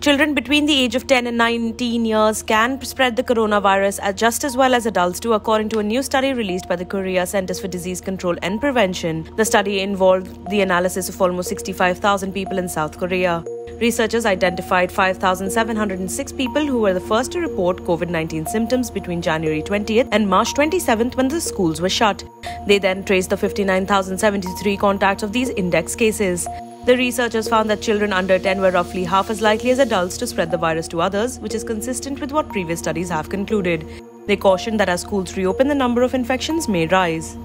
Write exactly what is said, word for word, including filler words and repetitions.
Children between the age of ten and nineteen years can spread the coronavirus just as well as adults do, according to a new study released by the Korea Centers for Disease Control and Prevention. The study involved the analysis of almost sixty-five thousand people in South Korea. Researchers identified five thousand seven hundred six people who were the first to report COVID nineteen symptoms between January twentieth and March twenty-seventh, when the schools were shut. They then traced the fifty-nine thousand seventy-three contacts of these index cases. The researchers found that children under ten were roughly half as likely as adults to spread the virus to others, which is consistent with what previous studies have concluded. They cautioned that as schools reopen, the number of infections may rise.